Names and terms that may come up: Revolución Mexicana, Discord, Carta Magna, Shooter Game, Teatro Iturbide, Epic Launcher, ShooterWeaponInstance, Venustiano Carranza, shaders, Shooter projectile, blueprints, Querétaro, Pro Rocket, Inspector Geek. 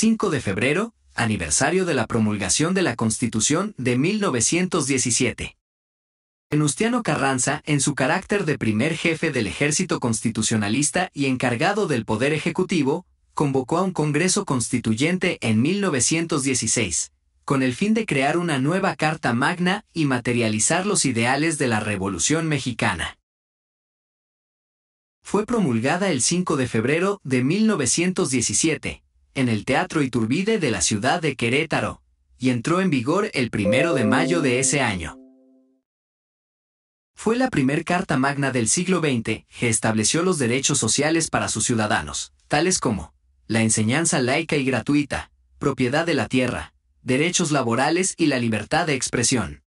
5 de febrero, aniversario de la promulgación de la Constitución de 1917. Venustiano Carranza, en su carácter de primer jefe del ejército constitucionalista y encargado del poder ejecutivo, convocó a un Congreso Constituyente en 1916, con el fin de crear una nueva Carta Magna y materializar los ideales de la Revolución Mexicana. Fue promulgada el 5 de febrero de 1917, en el Teatro Iturbide de la ciudad de Querétaro, y entró en vigor el 1 de mayo de ese año. Fue la primer Carta Magna del siglo XX que estableció los derechos sociales para sus ciudadanos, tales como la enseñanza laica y gratuita, propiedad de la tierra, derechos laborales y la libertad de expresión.